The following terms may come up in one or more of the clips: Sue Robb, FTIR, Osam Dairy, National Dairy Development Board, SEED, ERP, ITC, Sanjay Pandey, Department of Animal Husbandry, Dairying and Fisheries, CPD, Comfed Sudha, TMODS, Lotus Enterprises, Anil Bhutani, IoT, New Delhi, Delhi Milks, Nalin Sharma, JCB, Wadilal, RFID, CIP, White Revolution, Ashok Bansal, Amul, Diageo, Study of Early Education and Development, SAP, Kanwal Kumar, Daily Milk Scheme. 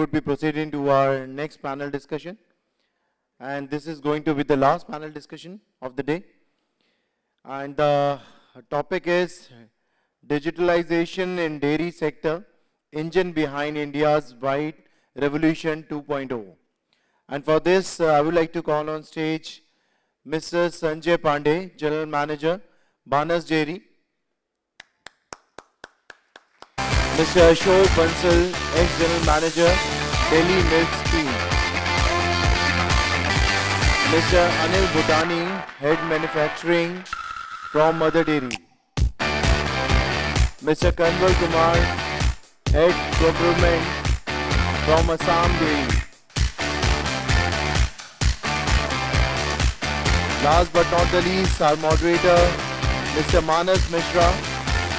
Would be proceeding to our next panel discussion, and this is going to be the last panel discussion of the day, and the topic is digitalization in dairy sector, engine behind India's White Revolution 2.0. and for this I would like to call on stage Mr. Sanjay Pandey, General Manager, Banas Dairy, Mr. Ashok Bansal, Ex-General Manager, Delhi Milks Scheme, Mr. Anil Bhutani, Head Manufacturing from Mother Dairy, Mr. Kanwal Kumar, Head Procurement from Osam Dairy. Last but not the least, our moderator, Mr. Manas Mishra,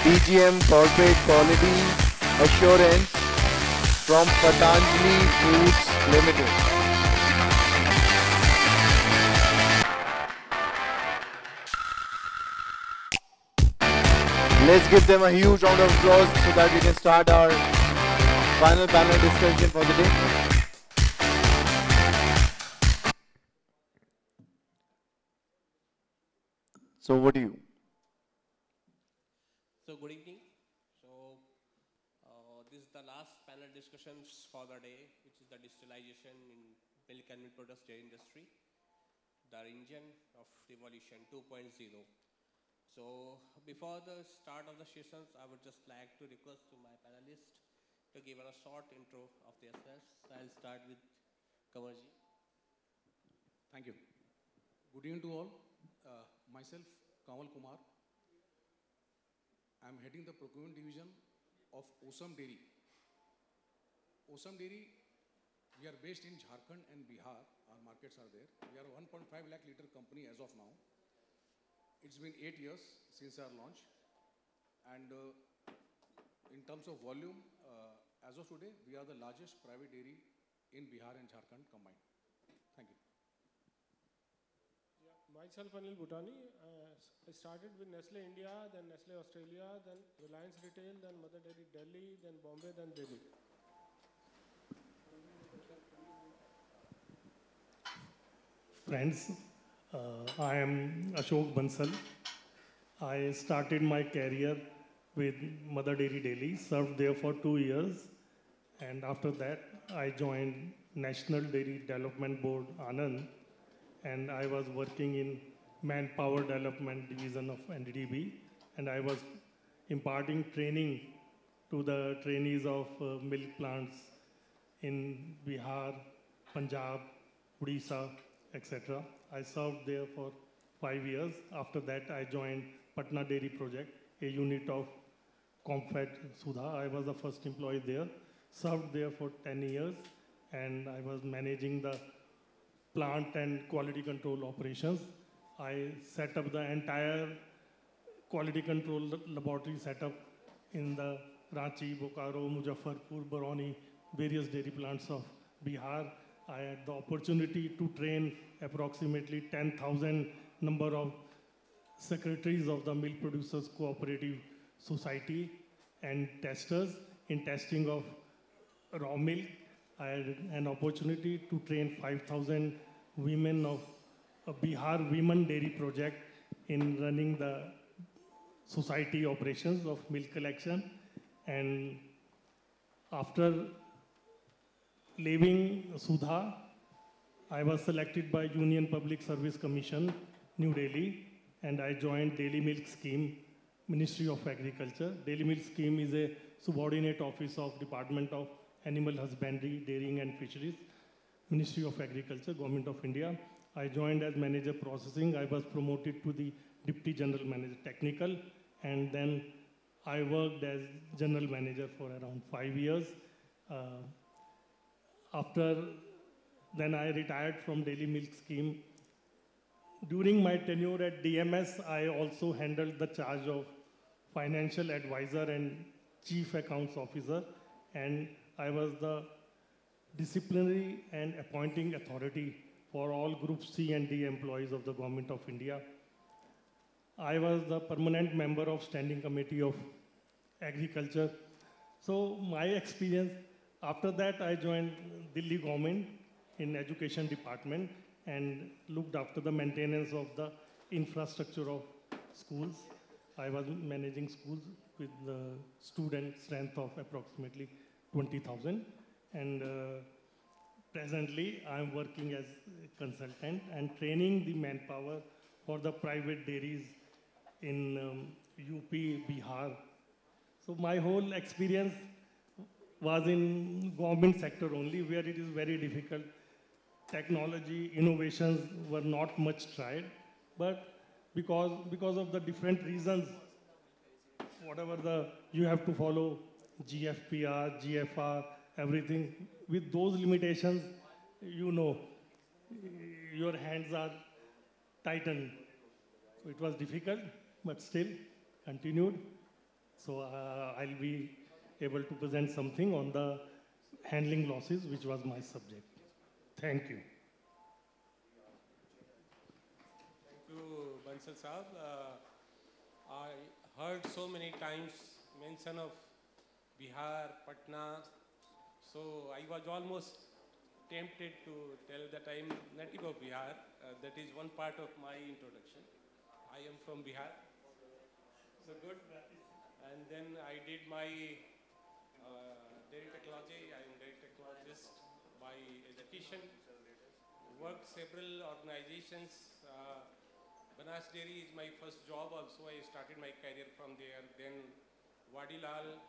DGM Corporate Quality Assurance from Patanjali Foods Limited. Let's give them a huge round of applause so that we can start our final panel discussion for the day. So, what do you? So, good evening. The last panel discussions for the day, which is the digitalization in milk and milk products dairy industry, the engine of revolution 2.0. So before the start of the sessions, I would just like to request to my panelists to give a short intro of themselves. I'll start with Kavarji. Thank you. Good evening to all. Myself, Kanwal Kumar. I'm heading the procurement division of Osam Dairy. Osam Dairy, we are based in Jharkhand and Bihar. Our markets are there. We are a 1.5 lakh liter company as of now. It's been 8 years since our launch, and in terms of volume, as of today, we are the largest private dairy in Bihar and Jharkhand combined. Thank you. Yeah, myself, Anil Bhutani. I started with Nestle India, then Nestle Australia, then Reliance Retail, then Mother Dairy Delhi, then Bombay, then Delhi. Friends, I am Ashok Bansal. I started my career with Mother Dairy Delhi, served there for 2 years, and after that I joined National Dairy Development Board, Anand, and I was working in Manpower Development Division of NDDB, and I was imparting training to the trainees of milk plants in Bihar, Punjab, Odisha, etc. I served there for 5 years. After that, I joined Patna Dairy Project, a unit of Comfed Sudha. I was the first employee there, served there for 10 years, and I was managing the plant and quality control operations. I set up the entire quality control laboratory setup in the Ranchi, Bokaro, Muzaffarpur, Barauni, various dairy plants of Bihar. I had the opportunity to train approximately 10,000 number of secretaries of the Milk Producers Cooperative Society and testers in testing of raw milk. I had an opportunity to train 5,000 women of Bihar Women Dairy Project in running the society operations of milk collection. And after leaving Sudha, I was selected by Union Public Service Commission, New Delhi, and I joined Daily Milk Scheme, Ministry of Agriculture. Daily Milk Scheme is a subordinate office of Department of Animal Husbandry, Dairying and Fisheries, Ministry of Agriculture, Government of India. I joined as Manager Processing. I was promoted to the Deputy General Manager Technical, and then I worked as General Manager for around 5 years. After then I retired from Daily Milk Scheme. During my tenure at DMS, I also handled the charge of Financial Advisor and Chief Accounts Officer, and I was the disciplinary and appointing authority for all Group C and D employees of the Government of India. I was the permanent member of Standing Committee of Agriculture. So my experience, After that, I joined Delhi government in education department and looked after the maintenance of the infrastructure of schools. I was managing schools with the student strength of approximately 20,000. And presently, I am working as a consultant and training the manpower for the private dairies in UP, Bihar. So my whole experience was in government sector only, where it is very difficult. Technology innovations were not much tried, but because of the different reasons, whatever you have to follow, GFPR, GFR, everything, with those limitations, you know, your hands are tightened. So it was difficult, but still continued. So I'll be able to present something on the handling losses, which was my subject. Thank you. Thank you, Bansal Sahib. I heard so many times mention of Bihar, Patna. So I was almost tempted to tell that I am native of Bihar. That is one part of my introduction. I am from Bihar. So good. And then I did my dairy technology. I am dairy technologist by education. Worked several organizations. Banas Dairy is my first job also. I started my career from there. Then Wadilal,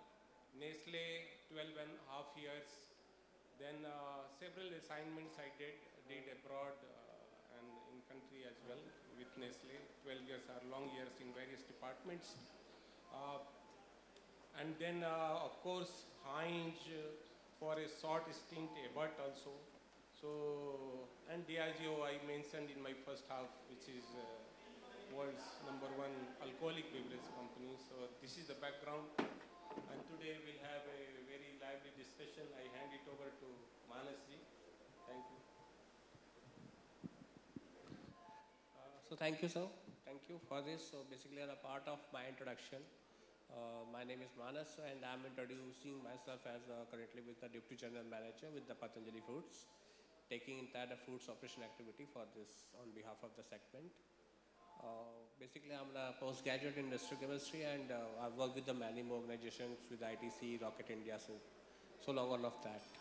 Nestle, 12.5 years. Then several assignments I did abroad and in country as well with Nestle. 12 years are long years in various departments. And then, of course, Heinz for a short stint, but also. So, and Diageo I mentioned in my first half, which is world's #1 alcoholic beverage company. So this is the background. And today we'll have a very lively discussion. I hand it over to Manas ji. Thank you. So thank you, sir. Thank you for this. So basically, a part of my introduction. My name is Manas, and I am introducing myself as currently with the Deputy General Manager with the Patanjali Foods, taking entire the fruits operation activity for this on behalf of the segment. Basically, I am a postgraduate in industrial chemistry, and I work with the many more organizations with ITC, Rocket India, so long all of that.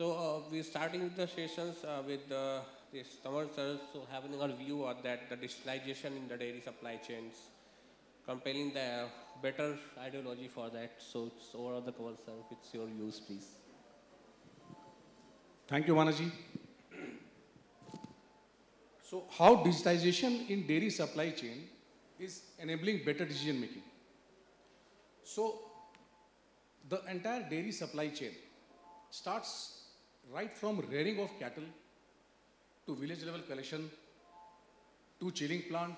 So we're starting with the sessions with this Tamar sir, so having our view of that the digitalization in the dairy supply chains, compelling the better ideology for that. So it's over the cover, sir. It's your views, please. Thank you, Manaji. So how digitization in dairy supply chain is enabling better decision making. So the entire dairy supply chain starts right from rearing of cattle to village level collection to chilling plant,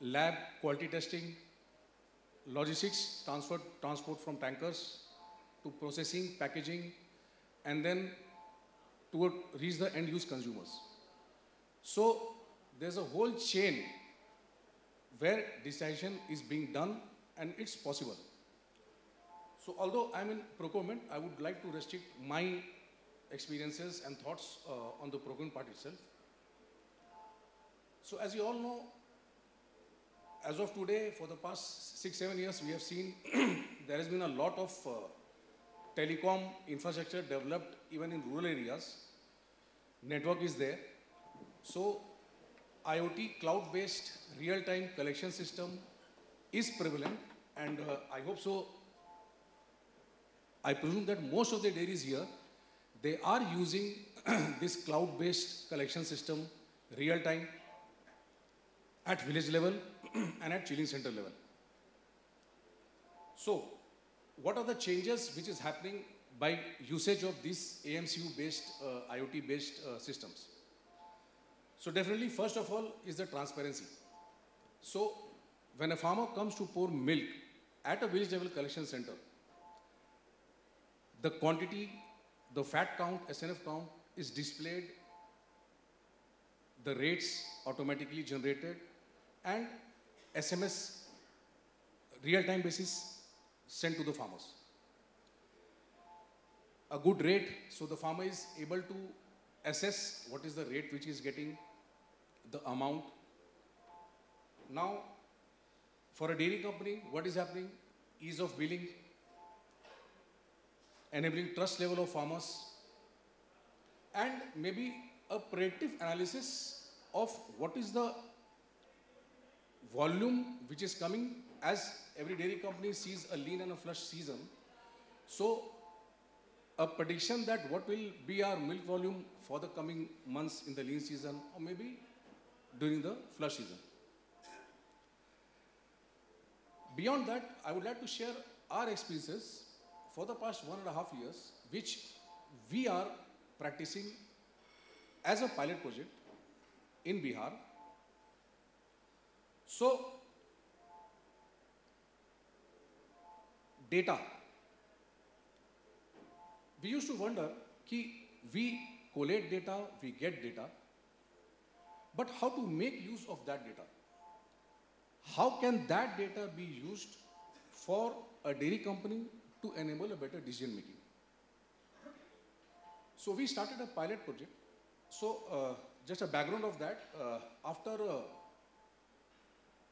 lab quality testing, logistics, transport from tankers to processing, packaging, and then to reach the end use consumers. So there's a whole chain where digitization is being done and it's possible. So although I'm in procurement, I would like to restrict my experiences and thoughts on the procurement part itself. So as you all know, as of today, for the past 6-7 years, we have seen there has been a lot of telecom infrastructure developed even in rural areas. Network is there. So IoT cloud-based real-time collection system is prevalent, and I hope so. I presume that most of the dairies here, they are using this cloud-based collection system real-time at village level and at chilling center level. So, what are the changes which is happening by usage of these AMCU-based, IoT-based systems? So definitely, first of all, is the transparency. So, when a farmer comes to pour milk at a village level collection center, the quantity, the fat count, SNF count is displayed, the rates automatically generated, and SMS real-time basis sent to the farmers. a good rate, so the farmer is able to assess what is the rate which he is getting, the amount. Now, for a dairy company, what is happening? Ease of billing, enabling trust level of farmers, and maybe a predictive analysis of what is the volume which is coming, as every dairy company sees a lean and a flush season. So, a prediction that what will be our milk volume for the coming months in the lean season or maybe during the flush season. Beyond that, I would like to share our experiences for the past 1.5 years, which we are practicing as a pilot project in Bihar. So, data. We used to wonder that we collate data, we get data, but how to make use of that data? How can that data be used for a dairy company to enable a better decision making? So we started a pilot project. So just a background of that, after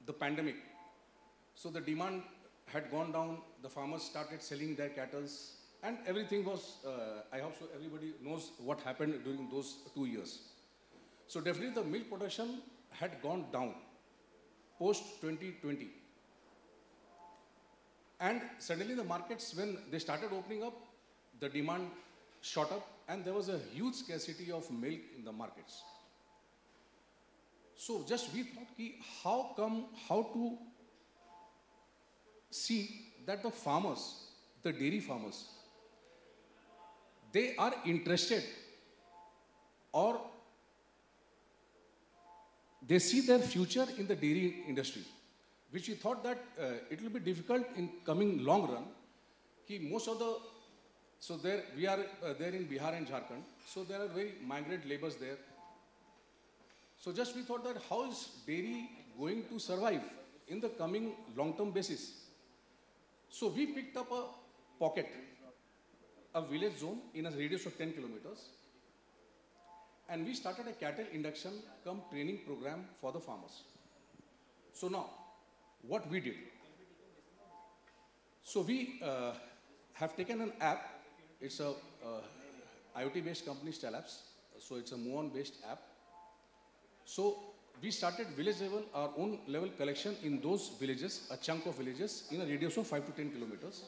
the pandemic, so the demand had gone down, the farmers started selling their cattle, and everything was, I hope so everybody knows what happened during those 2 years. So definitely the milk production had gone down post 2020. And suddenly the markets, when they started opening up, the demand shot up and there was a huge scarcity of milk in the markets. So just we thought ki how to see that the farmers, the dairy farmers, they are interested or they see their future in the dairy industry, which we thought that it will be difficult in coming long run. Ki most of the, so there we are there in Bihar and Jharkhand, so there are very migrant laborers there. So just we thought that how is dairy going to survive in the coming long-term basis? So we picked up a pocket, a village zone in a radius of 10 kilometers. And we started a cattle induction cum training program for the farmers. So now, what we did? So we have taken an app. It's a IoT-based company, Stellapps. So it's a move-on-based app. So we started village level, our own level collection in those villages, a chunk of villages in a radius of 5 to 10 kilometers.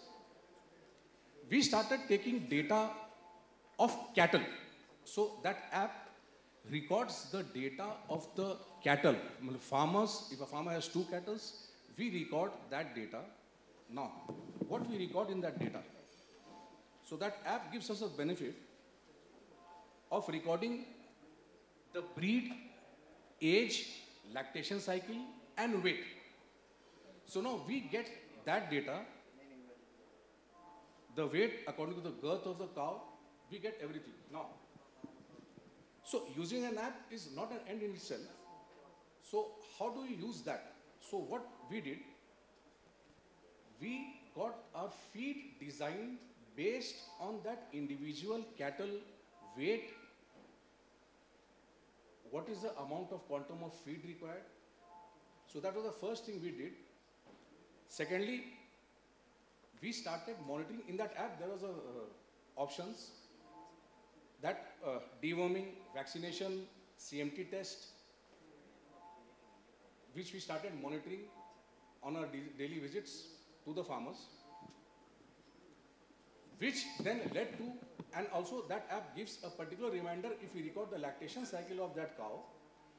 We started taking data of cattle. So that app records the data of the cattle. Farmers, if a farmer has 2 cattle, we record that data. Now, what we record in that data? So that app gives us a benefit of recording the breed, age, lactation cycle, and weight. So now we get that data, the weight according to the girth of the cow, we get everything. Now, so using an app is not an end in itself. So how do you use that? So what we did, we got our feed designed based on that individual cattle weight. What is the amount of quantum of feed required? So that was the first thing we did. Secondly, we started monitoring. In that app, there was a options that deworming, vaccination, CMT test, which we started monitoring on our daily visits to the farmers, which then led to, and also that app gives a particular reminder if we record the lactation cycle of that cow.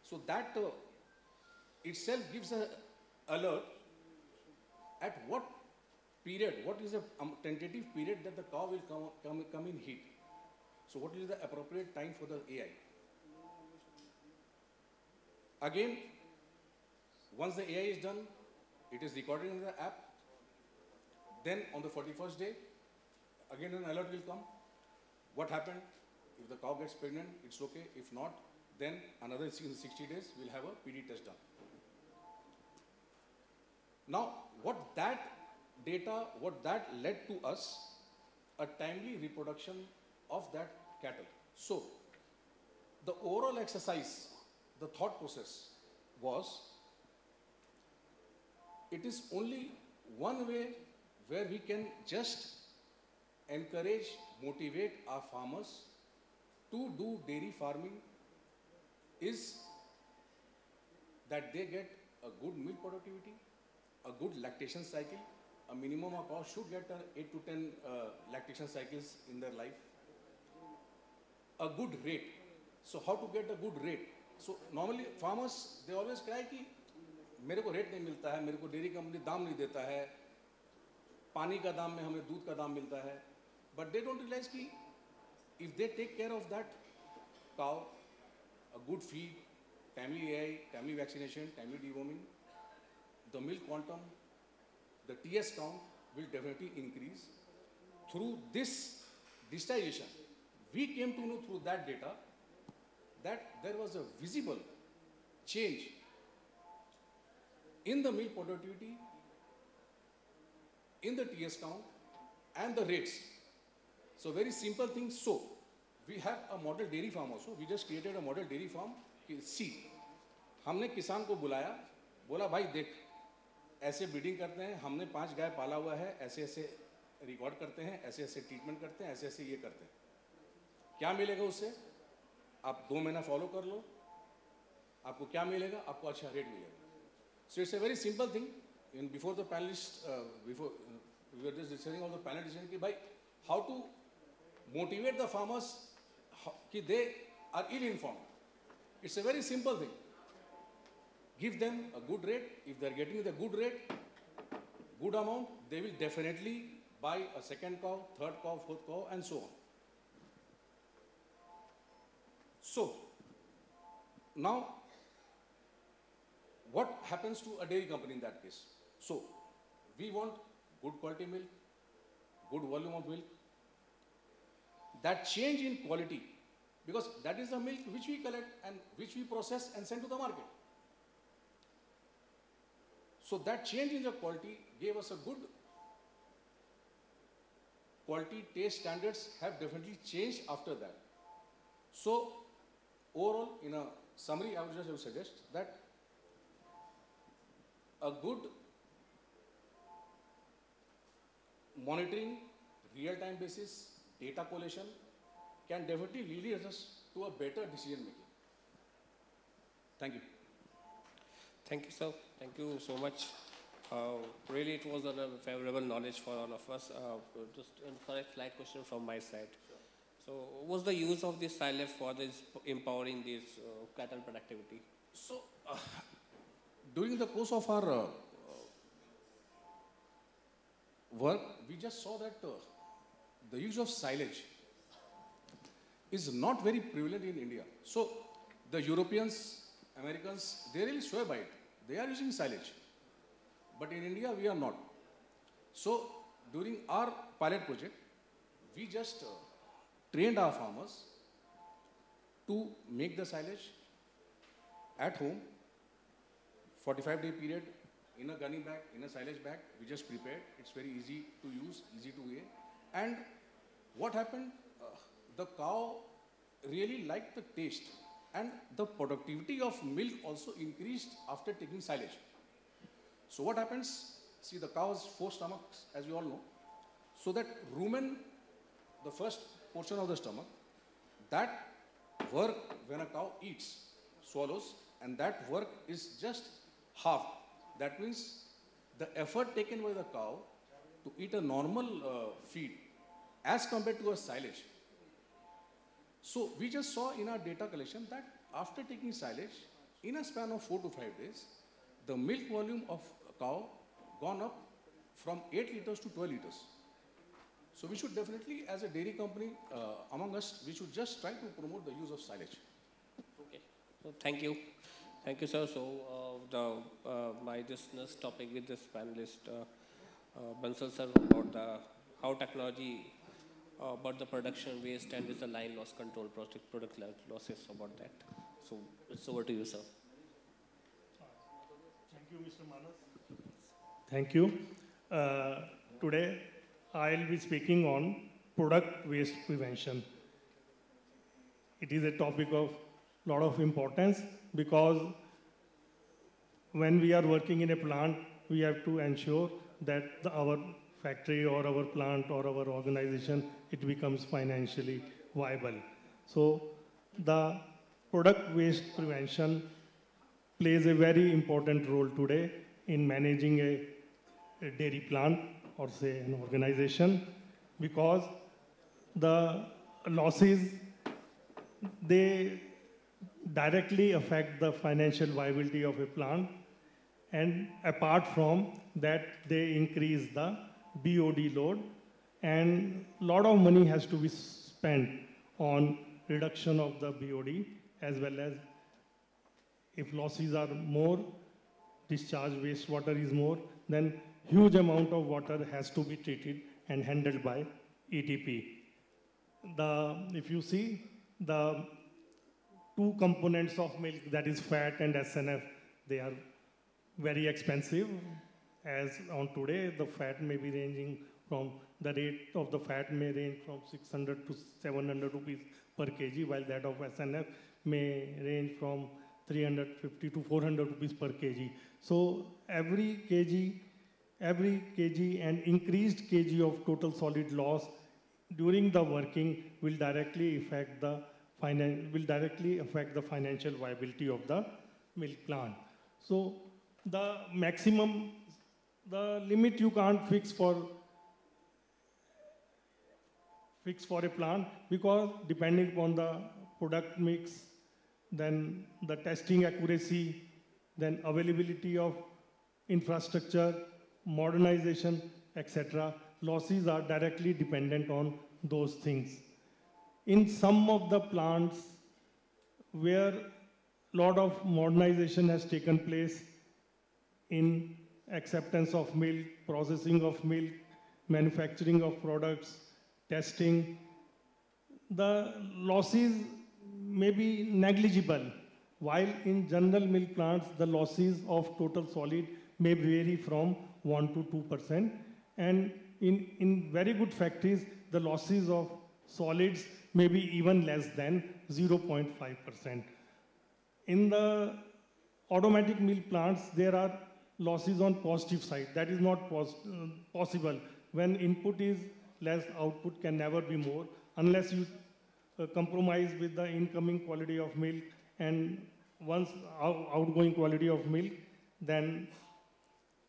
So that itself gives an alert at what period, what is the tentative period that the cow will come in heat. So what is the appropriate time for the AI? Again, once the AI is done, it is recorded in the app. Then on the 41st day, again an alert will come. What happened? If the cow gets pregnant, it's okay. If not, then another 60 days, we'll have a PD test done. Now, what that data, what that led to us, a timely reproduction of that cattle. So the overall exercise, the thought process was, it is only one way where we can just encourage, motivate our farmers to do dairy farming is that they get a good milk productivity, a good lactation cycle. A minimum of cow should get 8 to 10 lactation cycles in their life. A good rate. So how to get a good rate? So normally farmers, they always cry ki मेरे को rate नहीं मिलता है, मेरे को dairy company दाम नहीं देता है, पानी का दाम में हमें दूध का दाम मिलता है. But they don't realize कि if they take care of that cow, a good feed, timely AI, timely vaccination, timely deworming, the milk quantum, the TS count will definitely increase. Through this digitization, we came to know through that data that there was a visible change in the milk productivity, in the TS count, and the rates. So very simple thing. So we have a model dairy farm also. We just created a model dairy farm. See, हमने किसान को बुलाया, बोला भाई देख, ऐसे breeding करते हैं, हमने 5 गाय पाला हुआ है, ऐसे ऐसे रिकॉर्ड करते हैं, ऐसे ऐसे ट्रीटमेंट करते हैं, ऐसे ऐसे ये करते हैं. क्या मिलेगा उससे? आप 2 महीना फॉलो कर लो, आपको क्या मिलेगा? आपको अच्छा रेट मिलेगा. So it's a very simple thing. In before the panellist, before we were just discussing on the panel decision कि भाई how to motivate the farmers कि they are ill informed. It's a very simple thing. Give them a good rate. If they are getting the good rate, good amount, they will definitely buy a second cow, third cow, fourth cow, and so on. So, now, what happens to a dairy company in that case? So, we want good quality milk, good volume of milk. That change in quality, because that is the milk which we collect and which we process and send to the market. So that change in the quality gave us a good quality. Taste standards have definitely changed after that. So overall, in a summary, I would just suggest that a good monitoring, real-time basis, data collation can definitely lead us to a better decision making. Thank you. Thank you, sir. Thank you so much. Really, it was a favorable knowledge for all of us. Just a slight question from my side. Sure. So, what's the use of this SciLab for this empowering this cattle productivity? So, during the course of our work, we just saw that the use of silage is not very prevalent in India. So, the Europeans, Americans, they really swear by it. They are using silage. But in India, we are not. So during our pilot project, we just trained our farmers to make the silage at home, 45-day period, in a gunny bag, in a silage bag. We just prepared. It's very easy to use, easy to weigh. And what happened? The cow really liked the taste. And the productivity of milk also increased after taking silage. So what happens? See, the cow has 4 stomachs, as we all know. So that rumen, the first portion of the stomach, that work when a cow eats, swallows, and that work is just half. That means the effort taken by the cow to eat a normal feed as compared to a silage. So we just saw in our data collection that after taking silage, in a span of 4 to 5 days, the milk volume of a cow gone up from 8 liters to 12 liters. So we should definitely, as a dairy company among us, we should just try to promote the use of silage. Okay. So thank you. Thank you, sir. So my next topic with this panelist, Bansal sir, about how technology about the production waste and with the line loss control project, product losses about that. So it's over to you, sir. Thank you, Mr. Manas. Thank you. Today, I'll be speaking on product waste prevention. it is a topic of lot of importance, because when we are working in a plant, we have to ensure that our factory or our plant or our organization, it becomes financially viable. So the product waste prevention plays a very important role today in managing a dairy plant or say an organization, because the losses, they directly affect the financial viability of a plant, and apart from that they increase the BOD load, and a lot of money has to be spent on reduction of the BOD, as well as if losses are more, discharge wastewater is more, then huge amount of water has to be treated and handled by ETP. If you see, the two components of milk, that is fat and SNF, they are very expensive. As on today, the fat may be ranging from, the rate of the fat may range from 600 to 700 rupees per kg, while that of SNF may range from 350 to 400 rupees per kg. So every kg and increased kg of total solid loss during the working will directly affect the financial viability of the milk plant. So the maximum, the limit you can't fix for a plant, because depending upon the product mix, then the testing accuracy, then availability of infrastructure, modernization, etc. Losses are directly dependent on those things. In some of the plants where a lot of modernization has taken place in acceptance of milk, processing of milk, manufacturing of products, testing, the losses may be negligible, while in general milk plants, the losses of total solid may vary from 1 to 2%. And in very good factories, the losses of solids may be even less than 0.5%. In the automatic milk plants, there are losses on positive side. That is not possible. When input is less, output can never be more, unless you compromise with the incoming quality of milk and once outgoing quality of milk, then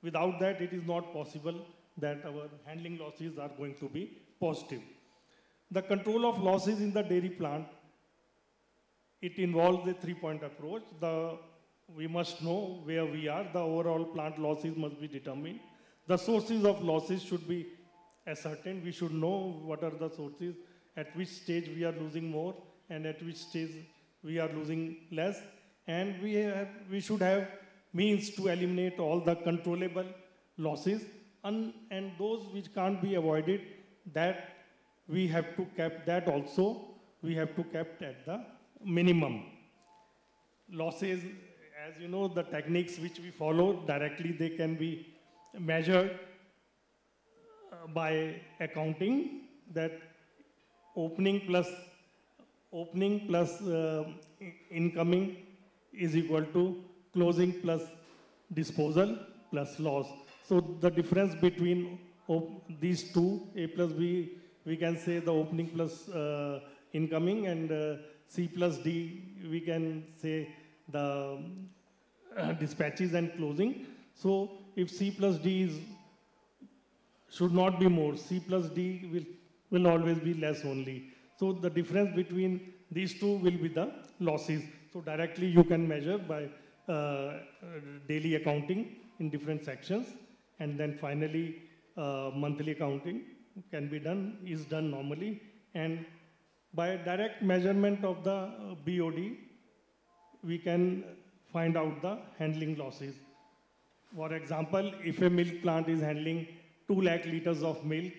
without that it is not possible that our handling losses are going to be positive. The control of losses in the dairy plant, it involves a three-point approach. We must know where we are. The overall plant losses must be determined. The sources of losses should be ascertained. We should know what are the sources, at which stage we are losing more and at which stage we are losing less. And we should have means to eliminate all the controllable losses, and those which can't be avoided, that we have to cap, that also we have to cap at the minimum. Losses, as you know, the techniques which we follow directly, they can be measured by accounting, that opening plus incoming is equal to closing plus disposal plus loss. So the difference between these two, A plus B, we can say the opening plus incoming, and C plus D, we can say the dispatches and closing. So if C plus D should not be more, C plus D will always be less only. So the difference between these two will be the losses. So directly you can measure by daily accounting in different sections, and then finally monthly accounting is done normally, and by direct measurement of the BOD, we can find out the handling losses. For example, if a milk plant is handling 2 lakh liters of milk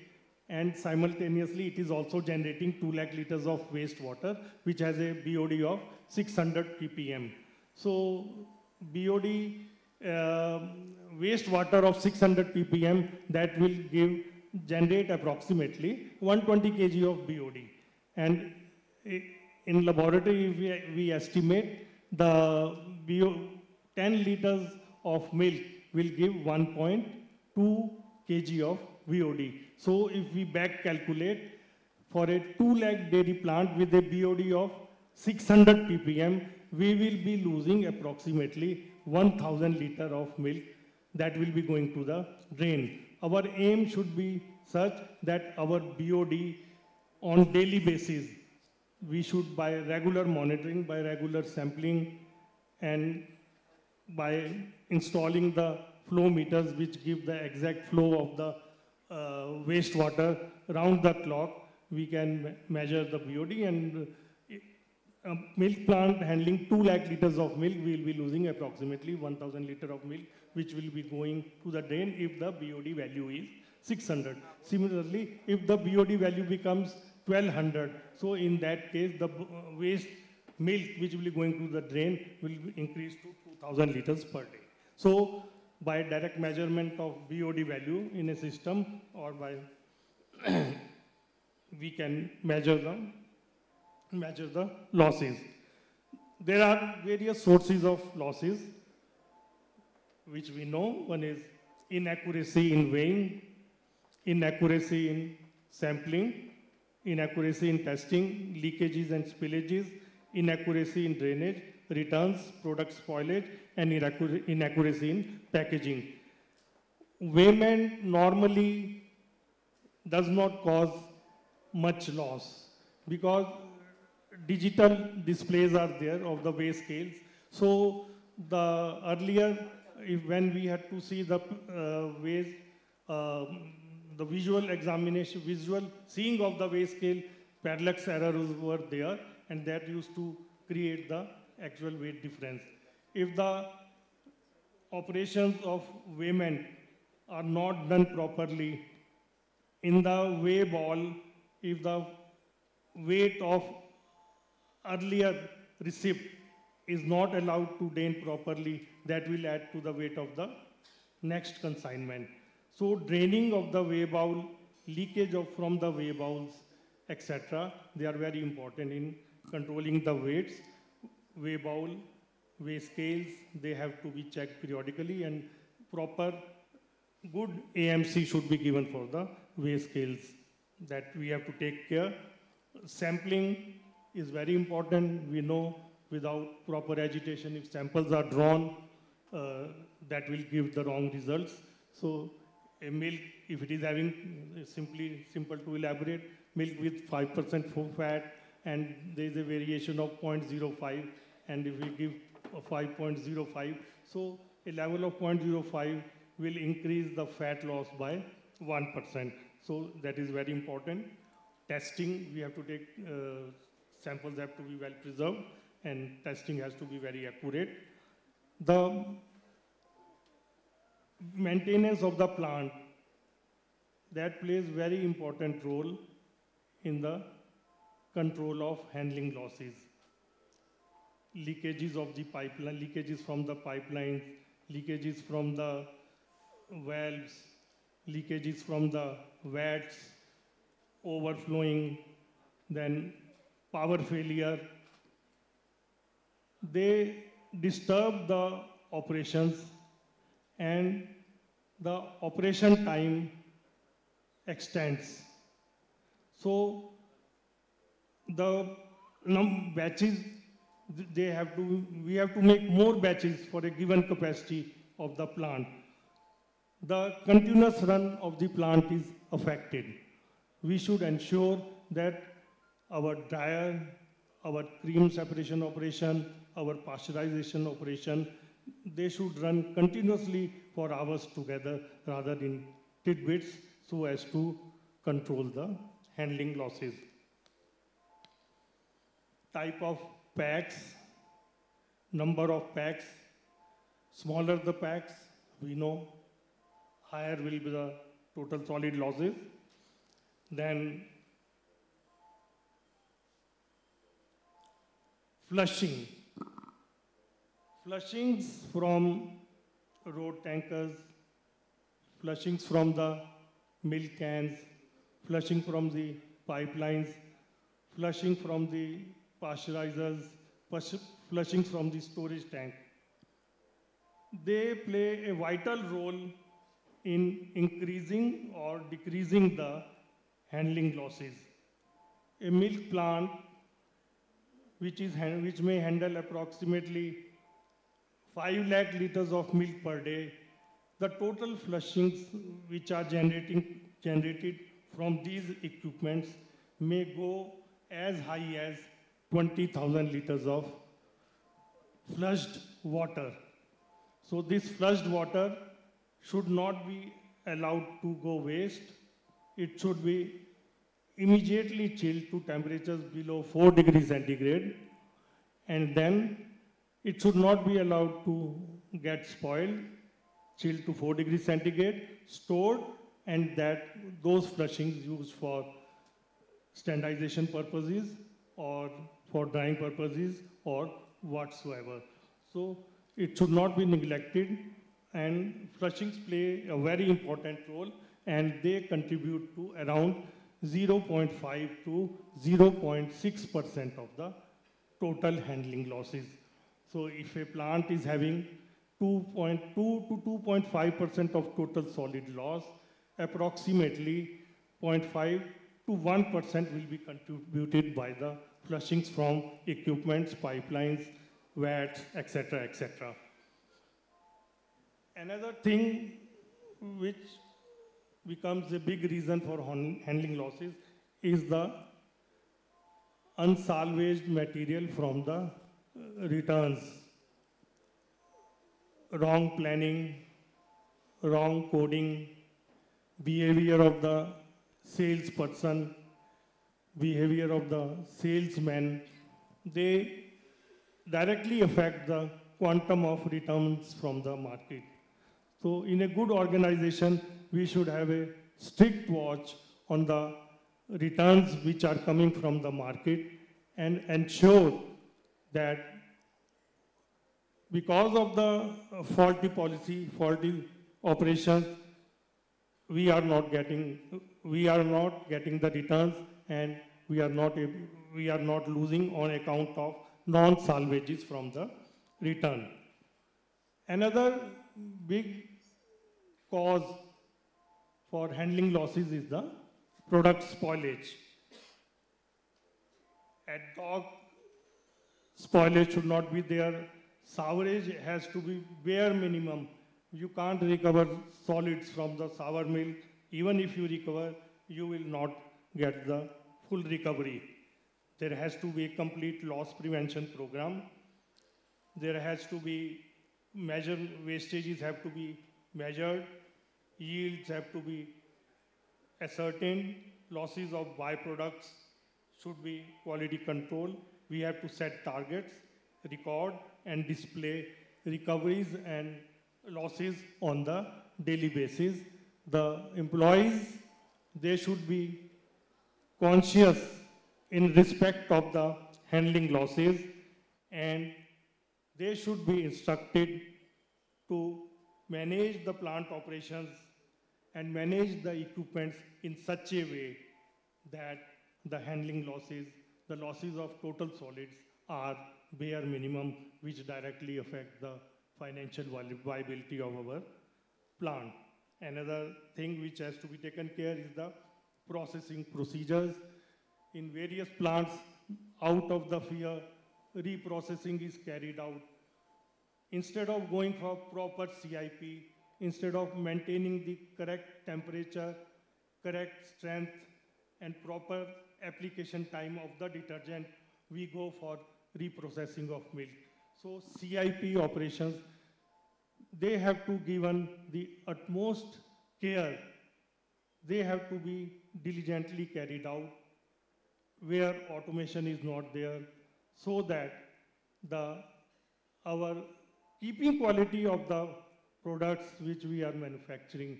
and simultaneously it is also generating 2 lakh liters of wastewater, which has a BOD of 600 ppm. So BOD wastewater of 600 ppm, that will generate approximately 120 kg of BOD. And In laboratory, we estimate the 10 liters of milk will give 1.2 kg of VOD. So if we back calculate, for a 2 lakh dairy plant with a BOD of 600 ppm, we will be losing approximately 1,000 liter of milk that will be going to the drain. Our aim should be such that our BOD on daily basis, we should by regular monitoring, by regular sampling, and by installing the flow meters which give the exact flow of the wastewater round the clock, we can measure the BOD, and a milk plant handling 2 lakh liters of milk, we will be losing approximately 1,000 liter of milk, which will be going to the drain if the BOD value is 600. Similarly, if the BOD value becomes 1200, so in that case, the waste milk which will be going to the drain will increase to 2,000 liters per day. So by direct measurement of BOD value in a system, or by we can measure the losses. There are various sources of losses which we know. One is inaccuracy in weighing, inaccuracy in sampling, inaccuracy in testing, leakages and spillages, inaccuracy in drainage, returns, product spoilage, and inaccuracy in packaging. Weighment normally does not cause much loss because digital displays are there of the weigh scales. So the earlier, when we had to see the weighs, the visual examination, visual seeing of the weigh scale, parallax errors were there, and that used to create the actual weight difference. If the operations of weighment are not done properly, in the weigh ball, if the weight of earlier receipt is not allowed to drain properly, that will add to the weight of the next consignment. So draining of the weigh bowl, leakage from the weigh bowls, etc., they are very important in controlling the weights. Weigh bowl, weigh scales, they have to be checked periodically, and proper good AMC should be given for the weigh scales that we have to take care. Sampling is very important. We know without proper agitation, if samples are drawn, that will give the wrong results. So a milk, if it is having, simple to elaborate, milk with 5% full fat, and there is a variation of 0.05, and if we give a 5.05, so a level of 0.05 will increase the fat loss by 1%. So that is very important. Testing, we have to take, samples have to be well preserved, and testing has to be very accurate. The maintenance of the plant, that plays very important role in the control of handling losses. Leakages of the pipeline, leakages from the pipelines, leakages from the valves, leakages from the vats, overflowing, then power failure. They disturb the operations, and the operation time extends. So the batches, they have to, we have to make more batches for a given capacity of the plant. The continuous run of the plant is affected. We should ensure that our dryer, our cream separation operation, our pasteurization operation, they should run continuously for hours together rather than tidbits, so as to control the handling losses. Type of packs, number of packs, smaller the packs, we know, higher will be the total solid losses. Then flushing. Flushings from road tankers, flushings from the milk cans, flushing from the pipelines, flushing from the pasteurizers, flushing from the storage tank. They play a vital role in increasing or decreasing the handling losses. A milk plant which may handle approximately 5 lakh liters of milk per day, the total flushings which are generated from these equipments may go as high as 20,000 liters of flushed water. So this flushed water should not be allowed to go waste. It should be immediately chilled to temperatures below 4 degrees centigrade, and then it should not be allowed to get spoiled, chilled to 4 degrees centigrade, stored, and that those flushings used for standardization purposes or for drying purposes or whatsoever. So it should not be neglected, and flushings play a very important role, and they contribute to around 0.5 to 0.6% of the total handling losses. So if a plant is having 2.2 to 2.5% of total solid loss, approximately 0.5 to 1% will be contributed by the flushings from equipments, pipelines, vats, etc., etc. Another thing which becomes a big reason for handling losses is the unsalvaged material from the returns. Wrong planning, wrong coding, behavior of the salesperson, behavior of the salesman, they directly affect the quantum of returns from the market. So in a good organization, we should have a strict watch on the returns which are coming from the market and ensure that because of the faulty policy, faulty operations, we are not getting the returns, and we are not losing on account of non-salvages from the return. Another big cause for handling losses is the product spoilage. Ad hoc spoilage should not be there. Sourage has to be bare minimum. You can't recover solids from the sour milk. Even if you recover, you will not get the full recovery. There has to be a complete loss prevention program. There has to be measured, wastages have to be measured, yields have to be ascertained, losses of byproducts should be quality control. We have to set targets, record and display recoveries and losses on the daily basis. The employees, they should be conscious in respect of the handling losses, and they should be instructed to manage the plant operations and manage the equipments in such a way that the handling losses, the losses of total solids are bare minimum, which directly affect the financial viability of our plant. Another thing which has to be taken care is the processing procedures. In various plants, out of the fear, reprocessing is carried out. Instead of going for proper CIP, instead of maintaining the correct temperature, correct strength, and proper application time of the detergent, we go for reprocessing of milk. So CIP operations, they have to be given the utmost care. They have to be diligently carried out where automation is not there, so that our keeping quality of the products which we are manufacturing,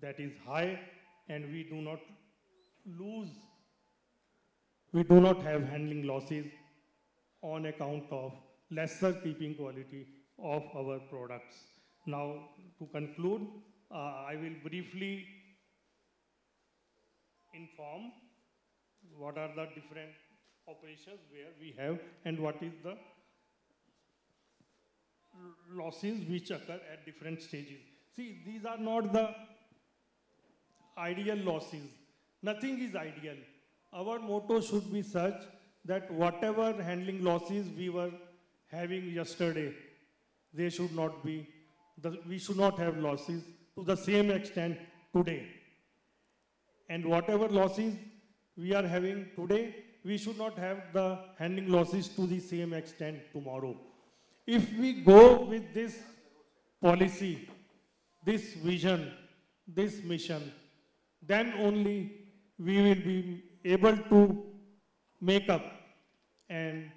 that is high, and we do not lose, we do not have handling losses on account of lesser keeping quality of our products. Now, to conclude, I will briefly inform what are the different operations where we have, and what is the losses which occur at different stages. See, these are not the ideal losses. Nothing is ideal. Our motto should be such that whatever handling losses we were having yesterday, they should not be, we should not have losses to the same extent today. And whatever losses we are having today, we should not have the handling losses to the same extent tomorrow. If we go with this policy, this vision, this mission, then only we will be able to make up and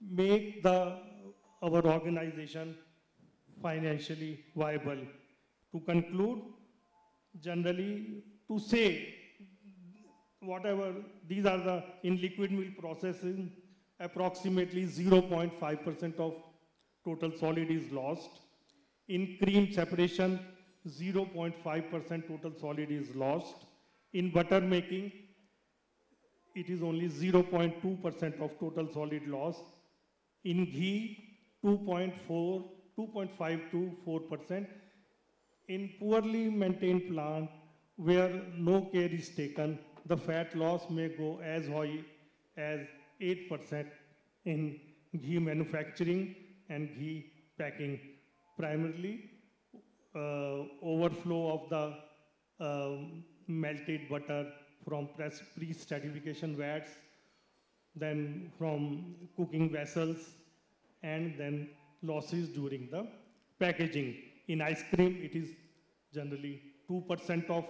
make our organization financially viable. To conclude, generally to say whatever, these are the, in liquid milk processing, approximately 0.5% of total solid is lost. In cream separation, 0.5% total solid is lost. In butter making, it is only 0.2% of total solid loss. In ghee, 2.5 to 4%. In poorly maintained plant, where no care is taken, the fat loss may go as high as 8% in ghee manufacturing and ghee packing. Primarily, overflow of the melted butter from pre-stratification vats, then from cooking vessels, and then losses during the packaging. In ice cream, it is generally 2% of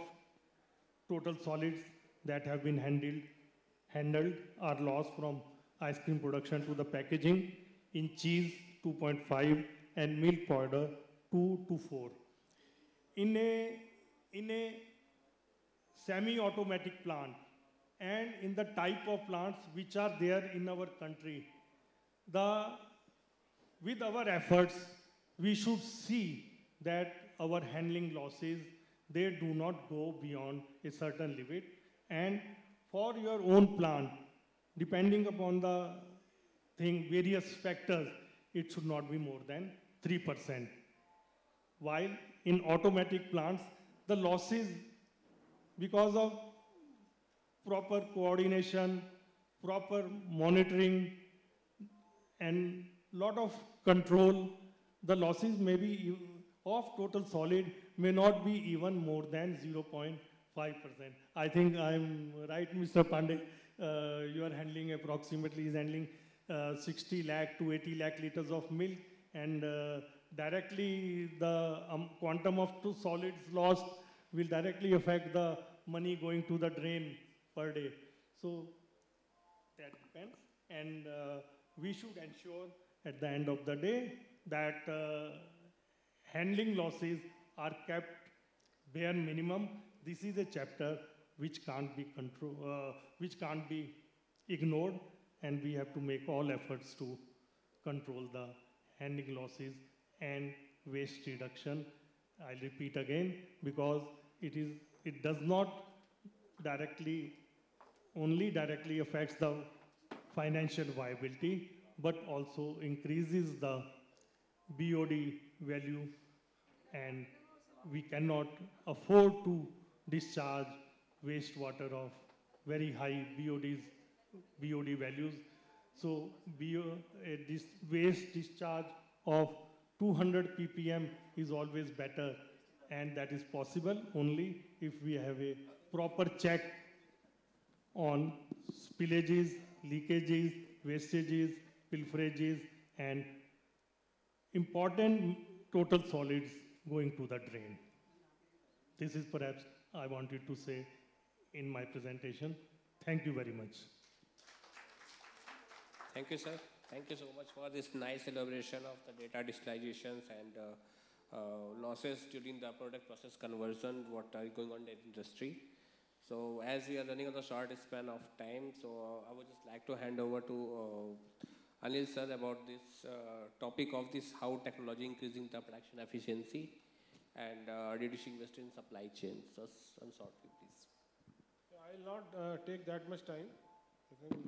total solids that have been handled are lost from ice cream production to the packaging. In cheese, 2.5%. And milk powder 2 to 4. In a semi-automatic plant and in the type of plants which are there in our country, with our efforts, we should see that our handling losses, they do not go beyond a certain limit. And for your own plant, depending upon the thing, various factors, it should not be more than 3%. While in automatic plants, the losses, because of proper coordination, proper monitoring, and lot of control, the losses may be of total solid may not be even more than 0.5%. I think I'm right, Mr. Pandey. You are handling approximately 60 lakh to 80 lakh liters of milk, and directly the quantum of two solids lost will directly affect the money going to the drain per day. So that depends, and we should ensure at the end of the day that handling losses are kept bare minimum. This is a chapter which can't be ignored, and we have to make all efforts to control the handling losses and waste reduction. I'll repeat again, because it does not only directly affects the financial viability, but also increases the BOD value, and we cannot afford to discharge wastewater of very high BOD values. So this waste discharge of 200 ppm is always better, and that is possible only if we have a proper check on spillages, leakages, wastages, pilferages, and important total solids going to the drain. This is perhaps I wanted to say in my presentation. Thank you very much. Thank you, sir. Thank you so much for this nice elaboration of the data digitalizations and losses during the product process conversion, what are going on in the industry. So as we are running on the short span of time, so I would just like to hand over to Anil sir about this topic of this how technology increasing the production efficiency and reducing waste in supply chain. So I'm sorry, please. I will not take that much time. I think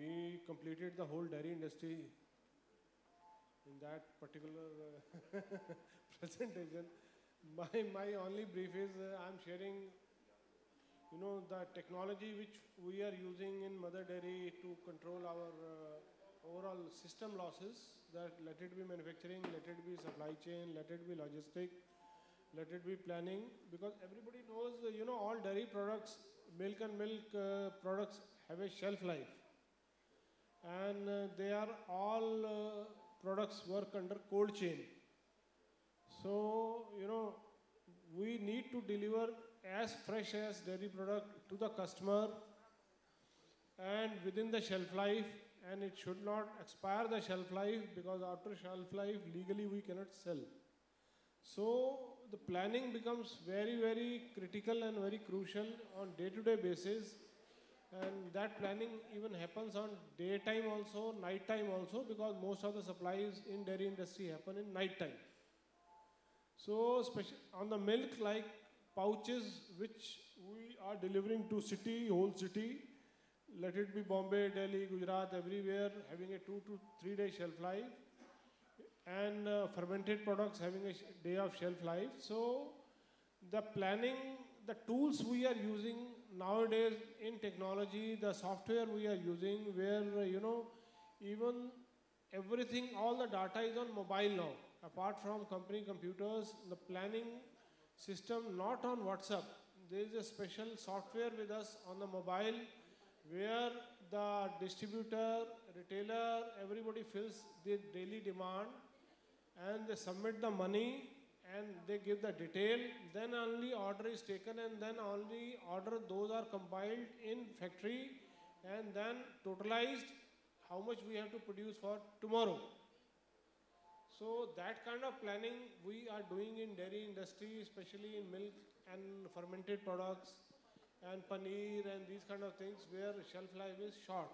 He completed the whole dairy industry in that particular presentation. My only brief is I'm sharing, you know, the technology which we are using in Mother Dairy to control our overall system losses, that let it be manufacturing, let it be supply chain, let it be logistics, let it be planning, because everybody knows, you know, all dairy products, milk and milk products have a shelf life, and they are all products work under cold chain. So, you know, we need to deliver as fresh as dairy product to the customer and within the shelf life, and it should not expire the shelf life, because after shelf life legally we cannot sell. So the planning becomes very, very critical and very crucial on day-to-day basis, and that planning even happens on daytime also, nighttime also, because most of the supplies in dairy industry happen in nighttime. So on the milk, like pouches which we are delivering to city, whole city, let it be Bombay, Delhi, Gujarat, everywhere, having a 2 to 3 day shelf life, and fermented products having a day of shelf life. So the planning, the tools we are using nowadays in technology, the software we are using, where, you know, even everything, all the data is on mobile now, apart from company computers, the planning system not on WhatsApp. There is a special software with us on the mobile, where the distributor, retailer, everybody fills their daily demand, and they submit the money and they give the detail. Then only order is taken, and then only order, those are compiled in factory and then totalized, how much we have to produce for tomorrow. So that kind of planning we are doing in dairy industry, especially in milk and fermented products and paneer and these kind of things, where shelf life is short.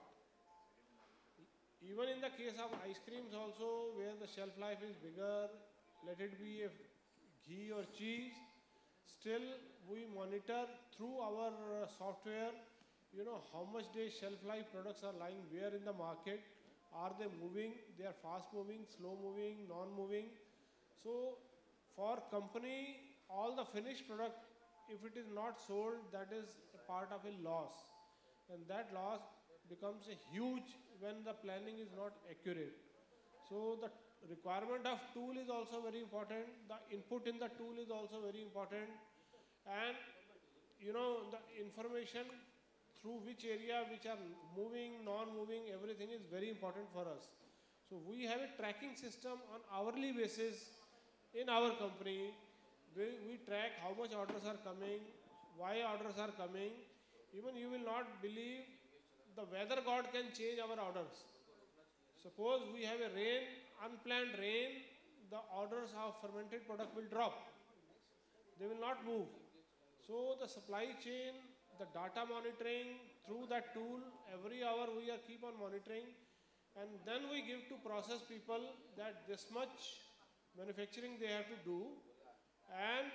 Even in the case of ice creams also, where the shelf life is bigger, let it be a ghee or cheese, still we monitor through our software, you know, how much day shelf life products are lying where in the market, are they moving, they are fast moving, slow moving, non-moving. So for company, all the finished product, if it is not sold, that is a part of a loss, and that loss becomes a huge when the planning is not accurate. So the requirement of tool is also very important, the input in the tool is also very important, and, you know, the information through which area, which are moving, non-moving, everything is very important for us. So we have a tracking system on hourly basis in our company. We track how much orders are coming, why orders are coming. Even you will not believe, the weather god can change our orders. Suppose we have a rain, unplanned rain, the orders of fermented product will drop. They will not move. So the supply chain, the data monitoring through that tool, every hour we are keep on monitoring, and then we give to process people that this much manufacturing they have to do. And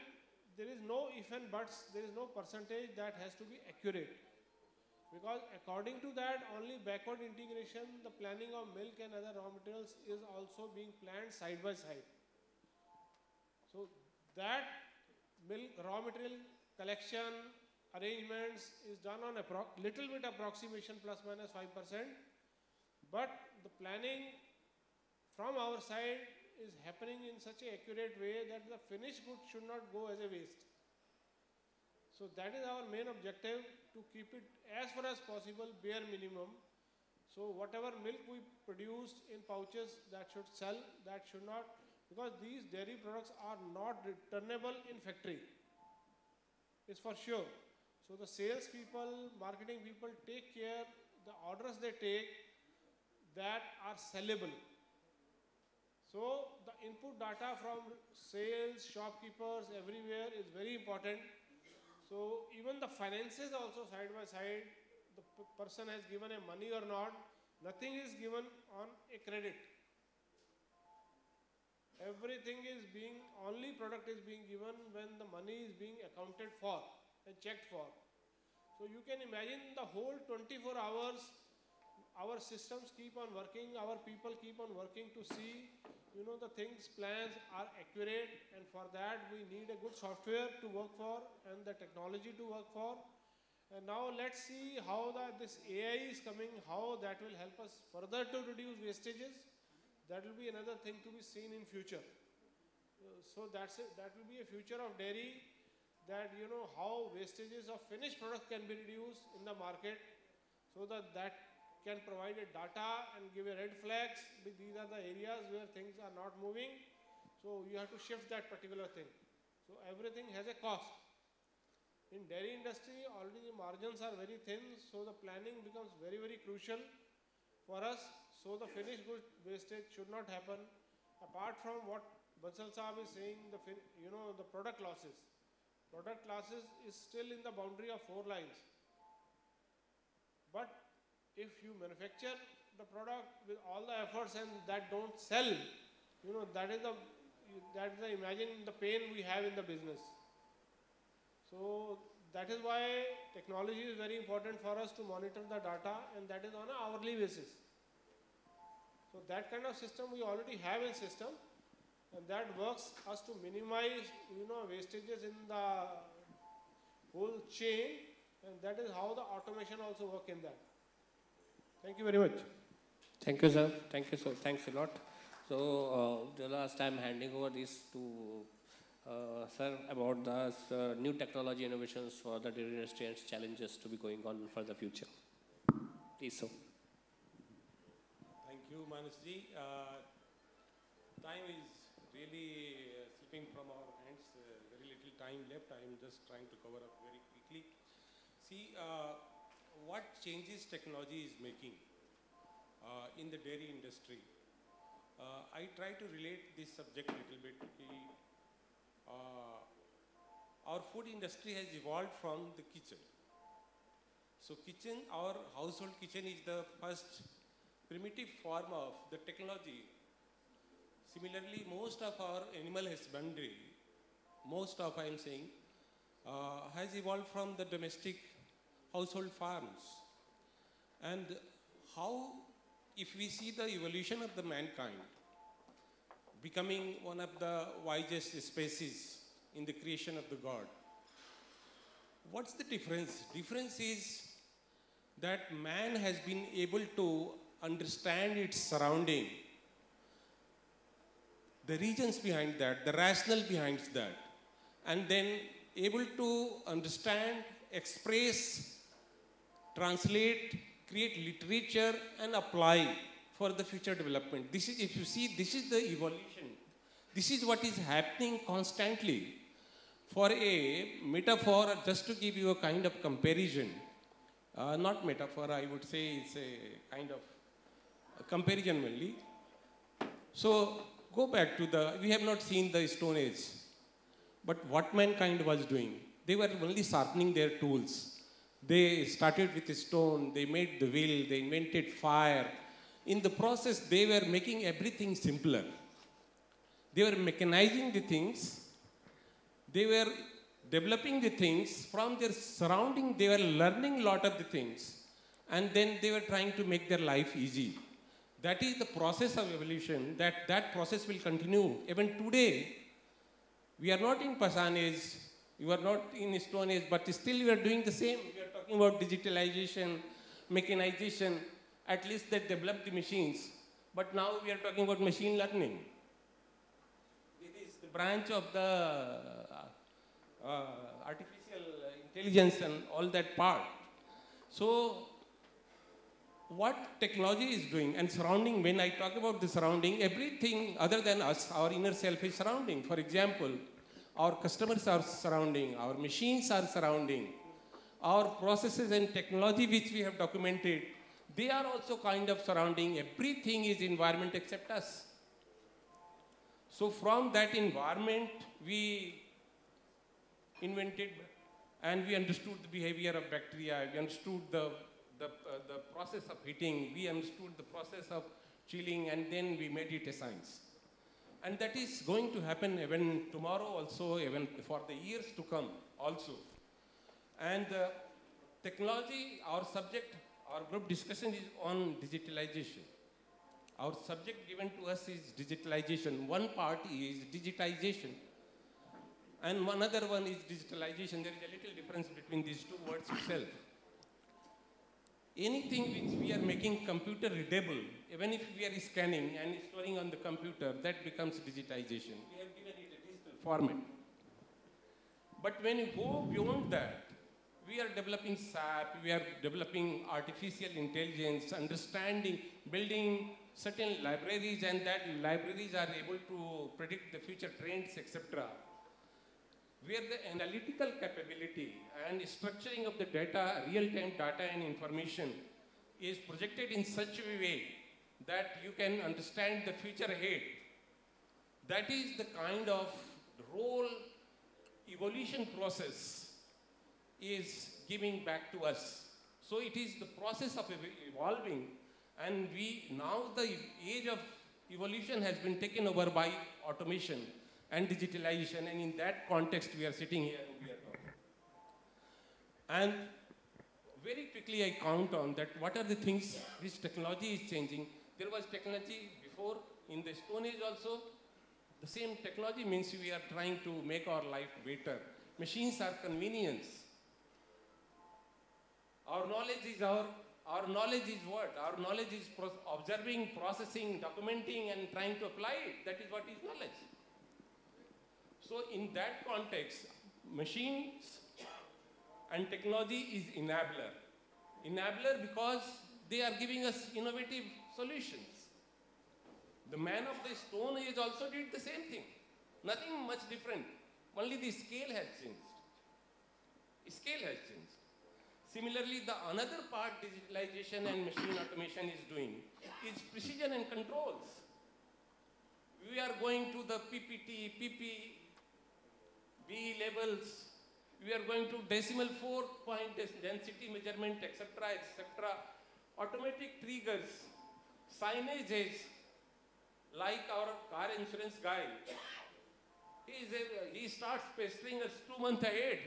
there is no if and buts, there is no percentage that has to be accurate, because according to that only backward integration, the planning of milk and other raw materials is also being planned side by side. So that milk raw material collection arrangements is done on a little bit approximation, ±5%, but the planning from our side is happening in such an accurate way that the finished good should not go as a waste. So that is our main objective, to keep it as far as possible bare minimum. So whatever milk we produced in pouches, that should sell, that should not, because these dairy products are not returnable in factory. It's for sure. So the sales people, marketing people take care, the orders they take that are sellable. So the input data from sales, shopkeepers, everywhere is very important. So even the finances also side by side, the person has given a money or not, nothing is given on a credit. Everything is being, only product is being given when the money is being accounted for and checked for. So you can imagine the whole 24 hours our systems keep on working, our people keep on working to see, you know, the things, plans are accurate, and for that we need a good software to work for and the technology to work for. And now let's see how this AI is coming, how that will help us further to reduce wastages. That will be another thing to be seen in future. So that's it. That will be a future of dairy, that you know how wastages of finished product can be reduced in the market, so that can provide a data and give a red flags. These are the areas where things are not moving. So you have to shift that particular thing. So everything has a cost. In dairy industry, already the margins are very thin, so the planning becomes very, very crucial for us. So the finished good wastage should not happen. Apart from what Bansal Sahab is saying, the product losses. Product losses is still in the boundary of 4 lines. But if you manufacture the product with all the efforts and that don't sell, you know, that is the imagine the pain we have in the business. So that is why technology is very important for us to monitor the data, and that is on an hourly basis. So that kind of system we already have in system, and that works us to minimize, you know, wastages in the whole chain, and that is how the automation also works in that. Thank you very much. Thank you, sir. Thank you, sir. Thanks a lot. So the last time handing over this to sir, about the new technology innovations for the dairy industry and challenges to be going on for the future. Please, sir. Thank you, Manasji. Time is really slipping from our hands. Very little time left. I am just trying to cover up very quickly. See, what changes technology is making in the dairy industry. I try to relate this subject a little bit. Our food industry has evolved from the kitchen. So kitchen, our household kitchen, is the first primitive form of the technology. Similarly, most of our animal husbandry, has evolved from the domestic household farms. And how, if we see the evolution of the mankind, becoming one of the wisest species in the creation of the God. What's the difference? Difference is that man has been able to understand its surrounding, the reasons behind that, the rationale behind that, and then able to understand, express, translate, create literature and apply for the future development. This is, if you see, this is the evolution. This is what is happening constantly. For a metaphor, just to give you a kind of comparison, not metaphor, I would say it's a kind of a comparison only. So go back to we have not seen the Stone Age, but what mankind was doing, they were only sharpening their tools. They started with a stone, they made the wheel, they invented fire. In the process, they were making everything simpler. They were mechanizing the things. They were developing the things from their surrounding. They were learning a lot of the things. And then they were trying to make their life easy. That is the process of evolution. That process will continue. Even today, we are not in Pasan age. You are not in Stone age. But still, we are doing the same. We are talking about digitalization, mechanization. At least they developed the machines, but now we are talking about machine learning. It is the branch of the artificial intelligence and all that part. So what technology is doing and surrounding, when I talk about the surrounding, everything other than us, our inner self is surrounding. For example, our customers are surrounding, our machines are surrounding, our processes and technology which we have documented, they are also kind of surrounding. Everything is environment except us. So from that environment, we invented and we understood the behavior of bacteria. We understood the process of heating. We understood the process of chilling, and then we made it a science. And that is going to happen even tomorrow also, even for the years to come also. And technology, our subject, Our group discussion is on digitalization. Our subject given to us is digitalization. One part is digitization and one other one is digitalization. There is a little difference between these two words itself. Anything which we are making computer readable, even if we are scanning and storing on the computer, that becomes digitization. We have given it a digital format. But when you go beyond that, we are developing SAP, we are developing artificial intelligence, understanding, building certain libraries, and that libraries are able to predict the future trends, etc. Where the analytical capability and structuring of the data, real-time data and information is projected in such a way that you can understand the future ahead. That is the kind of role evolution process is giving back to us. So it is the process of evolving, and we now the age of evolution has been taken over by automation and digitalization, and in that context we are sitting here and we are talking. And very quickly I count on that what are the things which technology is changing. There was technology before in the Stone Age also. The same technology means we are trying to make our life better. Machines are convenience. Our knowledge is what? Our knowledge is observing, processing, documenting and trying to apply it. That is what is knowledge. So in that context, machines and technology is enabler. Enabler because they are giving us innovative solutions. The man of the Stone Age also did the same thing. Nothing much different. Only the scale has changed. Scale has changed. Similarly, the another part digitalization and machine automation is doing is precision and controls. We are going to the PPT, PPB levels. We are going to decimal 4 point density measurement, etc., etc. Automatic triggers, signages, like our car insurance guy. He starts pestering us 2 months ahead.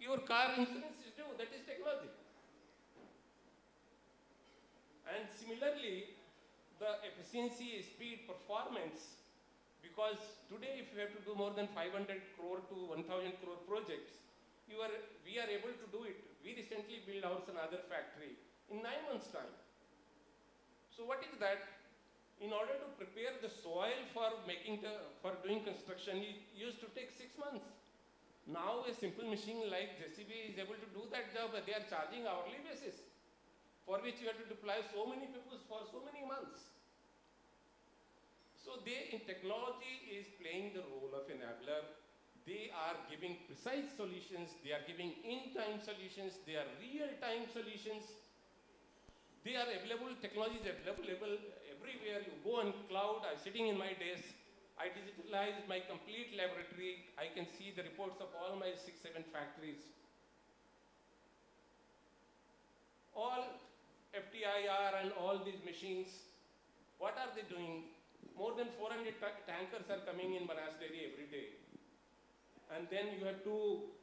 Your car insurance is due. That is technology. And similarly, the efficiency, speed, performance, because today if you have to do more than 500 crore to 1000 crore projects, we are able to do it. We recently built out another factory in 9 months time. So what is that? In order to prepare the soil for doing construction, it used to take 6 months. Now a simple machine like JCB is able to do that job. They are charging hourly basis, for which you have to deploy so many people for so many months. So in technology is playing the role of enabler. They are giving precise solutions. They are giving in-time solutions. They are real-time solutions. They are available. Technology is available everywhere. You go on cloud. I'm sitting in my desk. I digitalize my complete laboratory. I can see the reports of all my 6-7 factories. All FTIR and all these machines, what are they doing? More than 400 tankers are coming in Banas Dairy every day. And then you have to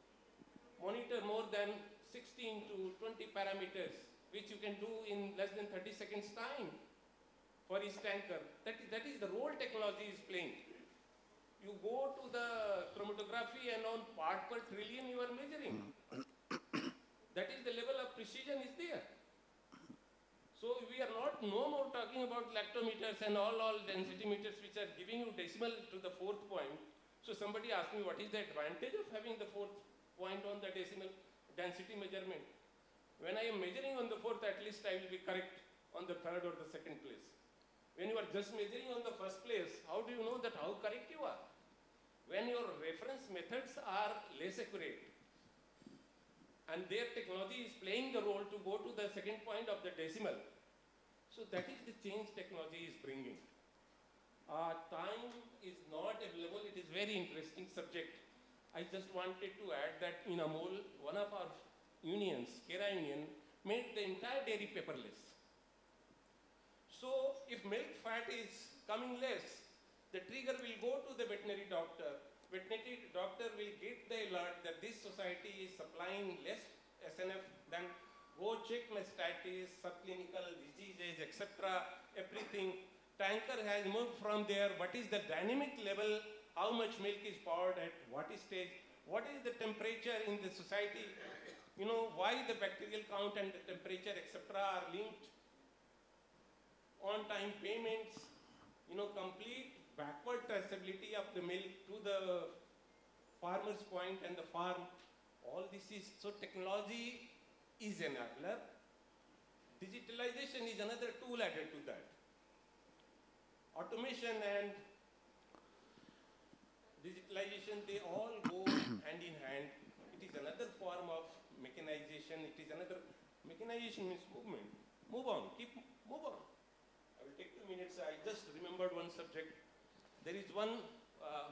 monitor more than 16 to 20 parameters, which you can do in less than 30 seconds time for each tanker. That is the role technology is playing. You go to the chromatography and on part per trillion you are measuring. That is the level of precision is there. So we are no more talking about lactometers and all density meters which are giving you decimal to the 4th point. So somebody asked me, what is the advantage of having the 4th point on the decimal density measurement? When I am measuring on the 4th, at least I will be correct on the 3rd or the 2nd place. When you are just measuring on the 1st place, how do you know that how correct you are? When your reference methods are less accurate, and their technology is playing the role to go to the 2nd point of the decimal. So that is the change technology is bringing. Time is not available. It is very interesting subject. I just wanted to add that in Amul, one of our unions, Kera Union, made the entire dairy paperless. So if milk fat is coming less, the trigger will go to the veterinary doctor. Veterinary doctor will get the alert that this society is supplying less SNF than go check mastitis, subclinical diseases, etc. Everything. Tanker has moved from there. What is the dynamic level? How much milk is poured at what stage? What is the temperature in the society? You know, why the bacterial count and the temperature, etc. are linked. On-time payments, you know, complete backward traceability of the milk to the farmer's point and the farm. All this is, so technology is an enabler. Digitalization is another tool added to that. Automation and digitalization, they all go hand in hand. It is another form of mechanization. It is another, mechanization means movement. Move on, move on. I will take 2 minutes. I just remembered one subject. There is one,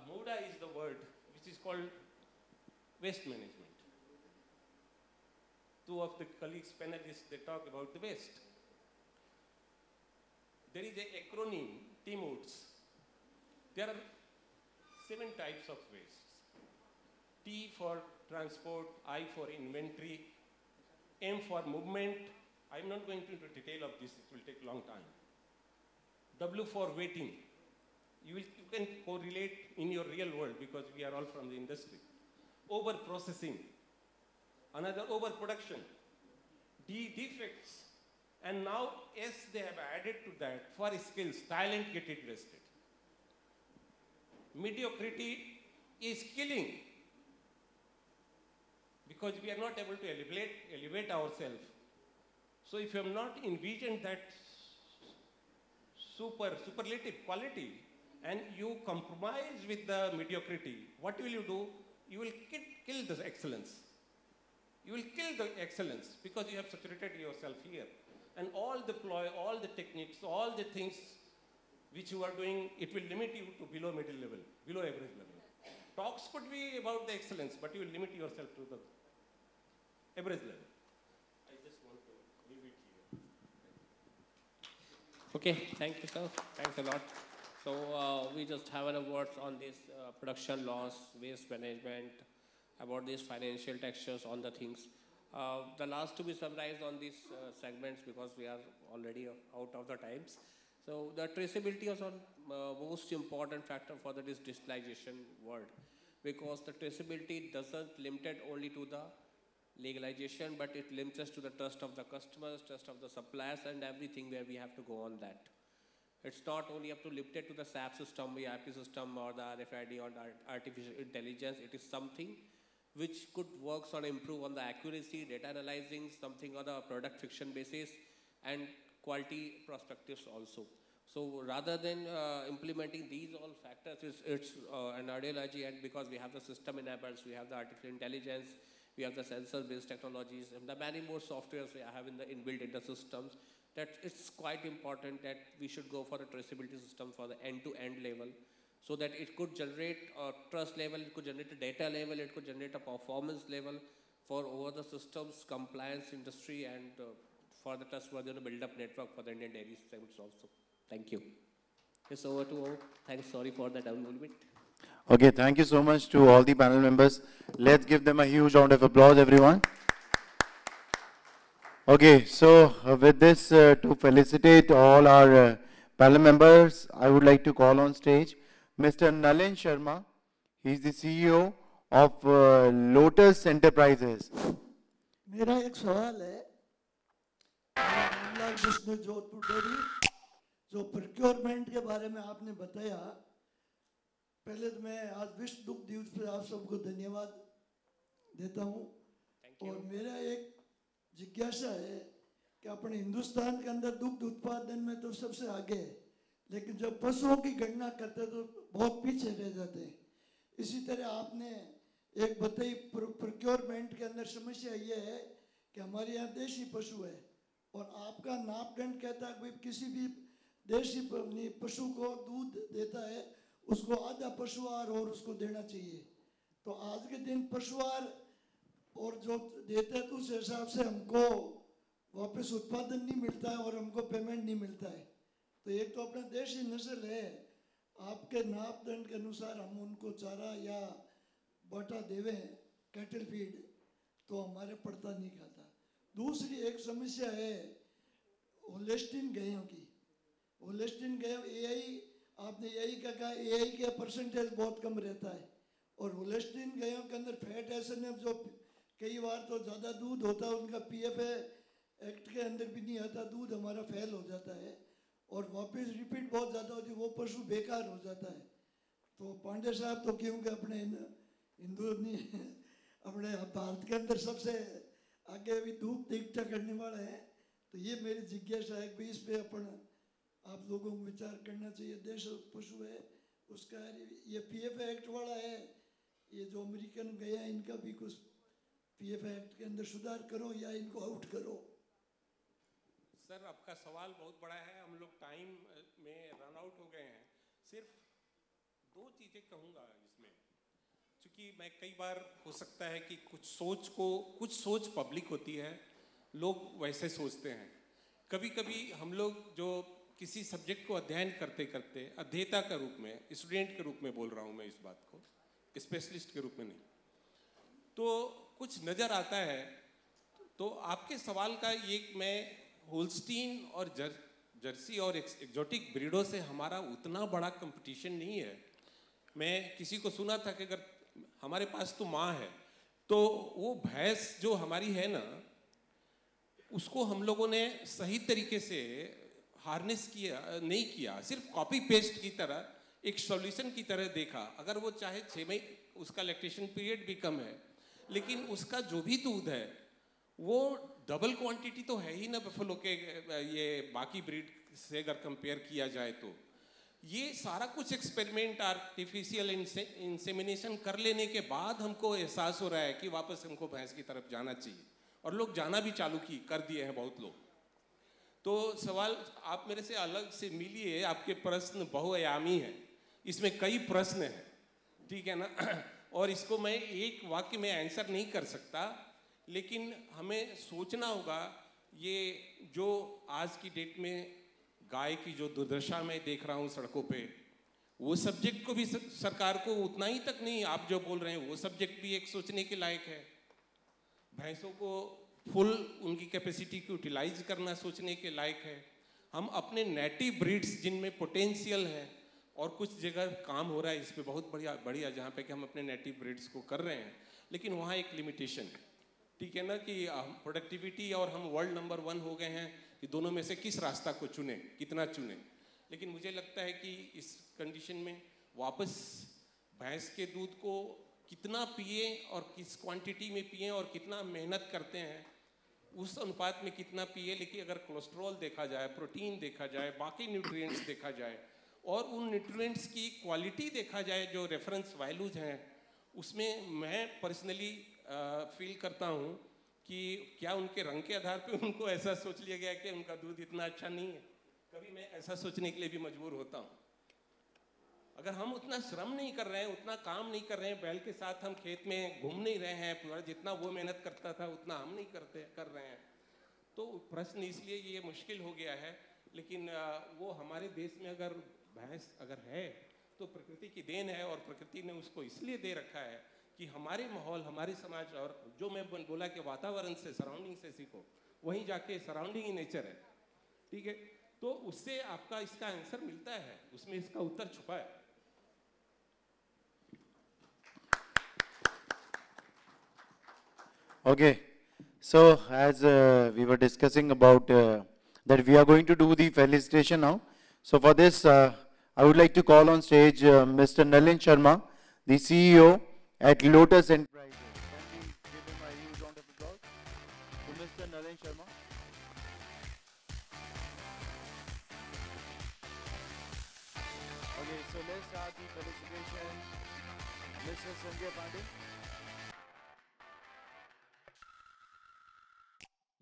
MODA is the word, which is called waste management. Two of the colleagues, panelists, they talk about the waste. There is an acronym, TMODS. There are 7 types of waste. T for transport, I for inventory, M for movement. I'm not going into detail of this, it will take a long time. W for waiting. You can correlate in your real world because we are all from the industry. Over processing, another over production, D defects, and now S they have added to that for skills, talent get it wasted. Mediocrity is killing because we are not able to elevate ourselves. So if you have not envisioned that superlative quality and you compromise with the mediocrity, what will you do? You will kill the excellence. You will kill the excellence because you have saturated yourself here. And all the ploy, all the techniques, all the things which you are doing, it will limit you to below middle level, below average level. Talks could be about the excellence, but you will limit yourself to the average level. I just want to leave it here. Okay, thank you, sir. Thanks a lot. So we just have an awards on this production loss, waste management, about these financial textures, all the things. The last to be summarized on these segments because we are already out of the times. So the traceability is on most important factor for the digitalization world, because the traceability doesn't limit it only to the legalization, but it limits us to the trust of the customers, trust of the suppliers, and everything where we have to go on that. It's not only up to limited to the SAP system, the ERP system, or the RFID or the artificial intelligence. It is something which could work on improve on the accuracy, data analyzing, something on the product fiction basis, and quality perspectives also. So rather than implementing these all factors, it's an ideology, and because we have the system enablers, we have the artificial intelligence, we have the sensor-based technologies, and the many more softwares we have in the inbuilt in the systems, that it's quite important that we should go for a traceability system for the end-to-end level, so that it could generate a trust level, it could generate a data level, it could generate a performance level for over the systems, compliance industry, and for the trustworthy build-up network for the Indian dairy segments also. Thank you. It's over to all. Thanks, sorry for the download. Okay, thank you so much to all the panel members. Let's give them a huge round of applause, everyone. Okay, so with this, to felicitate all our panel members, I would like to call on stage Mr. Nalin Sharma. He is the CEO of Lotus Enterprises. मेरा एक सवाल है, मामला जिसमें Jodhpur dairy, जो procurement के बारे में आपने बताया, पहले तो मैं आज विश्व दुग्ध दिवस पर आप सबको धन्यवाद देता हूँ, और मेरा एक जिज्ञासा है कि अपने हिंदुस्तान के अंदर दुग्ध उत्पादन में तो सबसे आगे है, लेकिन जब पशुओं की गणना करते तो बहुत पीछे रह जाते हैं। इसी तरह आपने एक बताई प्रोक्योरमेंट के अंदर समस्या ये है कि हमारे यहाँ देशी पशु है और आपका नापदंड कहता है कि किसी भी देशी पशु को दूध देता है उसको आधा पशुआहार और उसको देना चाहिए। तो आज के दिन पशुआहार और जो देते हैं तो उस हिसाब से हमको वापस उत्पादन नहीं मिलता है और हमको पेमेंट नहीं मिलता है। तो एक तो अपना देशी नस्ल है, आपके नापदंड के अनुसार हम उनको चारा या बाटा देवे हैं, कैटल फीड, तो हमारे पड़ता नहीं खाता। दूसरी एक समस्या है होलेस्टिन गायों की। होलेस्टिन गायों एआई, आपने एआई का कहा, एआई का परसेंटेज बहुत कम रहता है और होलेस्टिन गायों के अंदर फैट एसएनएफ जो कई बार तो ज़्यादा दूध होता है, उनका पीएफए एक्ट के अंदर भी नहीं आता, दूध हमारा फेल हो जाता है और वापस रिपीट बहुत ज़्यादा होती है, वो पशु बेकार हो जाता है। तो पांडे साहब तो क्योंकि अपने हिंदू नहीं, अपने भारत के अंदर सबसे आगे अभी धूप इकट्ठा करने वाला है, तो ये मेरी जिज्ञासा है कि इस पे अपन आप लोगों को विचार करना चाहिए। देश पशु है उसका, ये पीएफ एक्ट वाला है, ये जो अमेरिकन गया इनका भी कुछ पीएफ एक्ट के अंदर सुधार करो या इनको आउट करो। सर आपका सवाल बहुत बड़ा है, हम लोग टाइम में रन आउट हो गए हैं। सिर्फ दो चीज़ें कहूँगा इसमें, क्योंकि मैं कई बार हो सकता है कि कुछ सोच पब्लिक होती है, लोग वैसे सोचते हैं। कभी कभी हम लोग जो किसी सब्जेक्ट को अध्ययन करते करते अध्येता के रूप में, स्टूडेंट के रूप में बोल रहा हूँ मैं इस बात को, स्पेशलिस्ट के रूप में नहीं, तो कुछ नज़र आता है। तो आपके सवाल का ये, मैं होल्स्टीन और जर्सी और एक्जॉटिक ब्रीडों से हमारा उतना बड़ा कंपटीशन नहीं है। मैं किसी को सुना था कि अगर हमारे पास तो माँ है, तो वो भैंस जो हमारी है ना, उसको हम लोगों ने सही तरीके से हार्नेस किया नहीं किया, सिर्फ कॉपी पेस्ट की तरह एक सॉल्यूशन की तरह देखा। अगर वो चाहे 6 महीने, उसका लैक्टेशन पीरियड भी कम है, लेकिन उसका जो भी दूध है वो डबल क्वांटिटी तो है ही ना बफेलो के ये बाकी ब्रीड से अगर कंपेयर किया जाए तो। ये सारा कुछ एक्सपेरिमेंट आर्टिफिशियल इंसेमिनेशन कर लेने के बाद हमको एहसास हो रहा है कि वापस हमको भैंस की तरफ जाना चाहिए, और लोग जाना भी चालू कर दिए हैं बहुत लोग। तो सवाल आप मेरे से अलग से मिलिए, आपके प्रश्न बहुआयामी हैं, इसमें कई प्रश्न हैं, ठीक है ना, और इसको मैं एक वाक्य में आंसर नहीं कर सकता। लेकिन हमें सोचना होगा, ये जो आज की डेट में गाय की जो दुर्दशा मैं देख रहा हूँ सड़कों पे, वो सब्जेक्ट को भी सरकार को उतना ही तक नहीं, आप जो बोल रहे हैं वो सब्जेक्ट भी एक सोचने के लायक है। भैंसों को फुल उनकी कैपेसिटी को यूटिलाइज करना सोचने के लायक है। हम अपने नेटिव ब्रीड्स जिनमें पोटेंशियल है, और कुछ जगह काम हो रहा है इस पर बहुत बढ़िया, जहाँ पे कि हम अपने नेटिव ब्रीड्स को कर रहे हैं, लेकिन वहाँ एक लिमिटेशन है, ठीक है ना, कि प्रोडक्टिविटी और हम वर्ल्ड नंबर 1 हो गए हैं कि दोनों में से किस रास्ता को चुने, कितना चुने। लेकिन मुझे लगता है कि इस कंडीशन में वापस भैंस के दूध को कितना पिए और किस क्वांटिटी में पिए और कितना मेहनत करते हैं उस अनुपात में कितना पिए, लेकिन अगर कोलेस्ट्रॉल देखा जाए, प्रोटीन देखा जाए, बाकी न्यूट्रिएंट्स देखा जाए, और उन न्यूट्रिएंट्स की क्वालिटी देखा जाए जो रेफरेंस वैल्यूज हैं, उसमें मैं पर्सनली फील करता हूँ कि क्या उनके रंग के आधार पे उनको ऐसा सोच लिया गया कि उनका दूध इतना अच्छा नहीं है। कभी मैं ऐसा सोचने के लिए भी मजबूर होता हूँ। अगर हम उतना श्रम नहीं कर रहे हैं, उतना काम नहीं कर रहे हैं, बैल के साथ हम खेत में घूम नहीं रहे हैं, पूरा जितना वो मेहनत करता था उतना हम नहीं कर रहे हैं, तो प्रश्न इसलिए ये मुश्किल हो गया है। लेकिन वो हमारे देश में अगर भैंस अगर है तो प्रकृति की देन है, और प्रकृति ने उसको इसलिए दे रखा है कि हमारे माहौल, हमारे समाज, और जो मैं बोला कि वातावरण से, सराउंडिंग से सीखो, वहीं जाके सराउंडिंग ही नेचर है, ठीक है। तो उससे आपका इसका आंसर मिलता है, उसमें इसका उत्तर छुपा है। Okay, so as we were discussing about that we are going to do the felicitation now. So for this, I would like to call on stage Mr. Nalin Sharma, the CEO at Lotus Enterprises. Can we give him a huge round of applause to Mr. Nalin Sharma? Okay, so let's start the felicitation. Mr. Sanjay Pandey.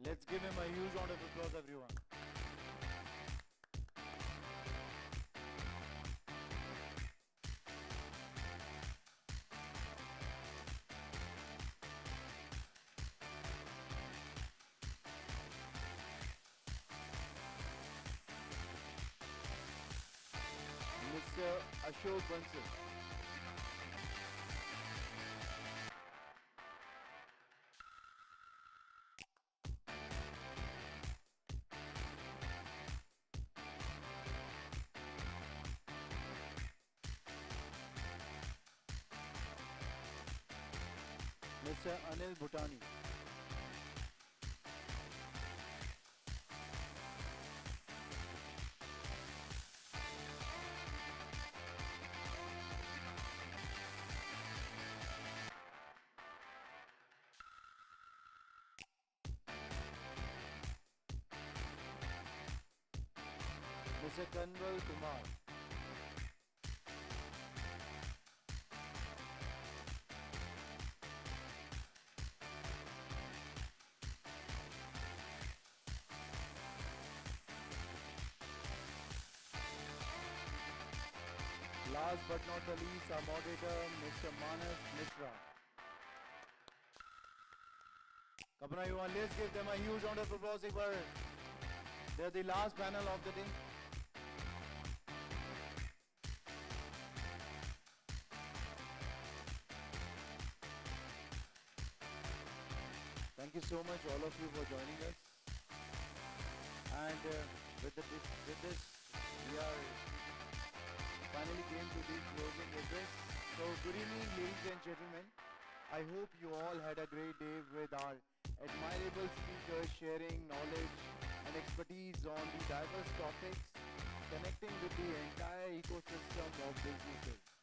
Let's give him a huge round of applause, everyone. Ashok Bansal. Mr. Anil Bhutani. Mr. Kanwal Kumar. Last but not the least, our moderator, Mr. Manas Mishra. Kapna, you want, let's give them a huge round of applause. They're the last panel of the day. Thank you so much, all of you, for joining us. And with this, we are finally came to the closing address. So good evening, ladies and gentlemen. I hope you all had a great day with our admirable speakers sharing knowledge and expertise on the diverse topics connecting with the entire ecosystem of businesses.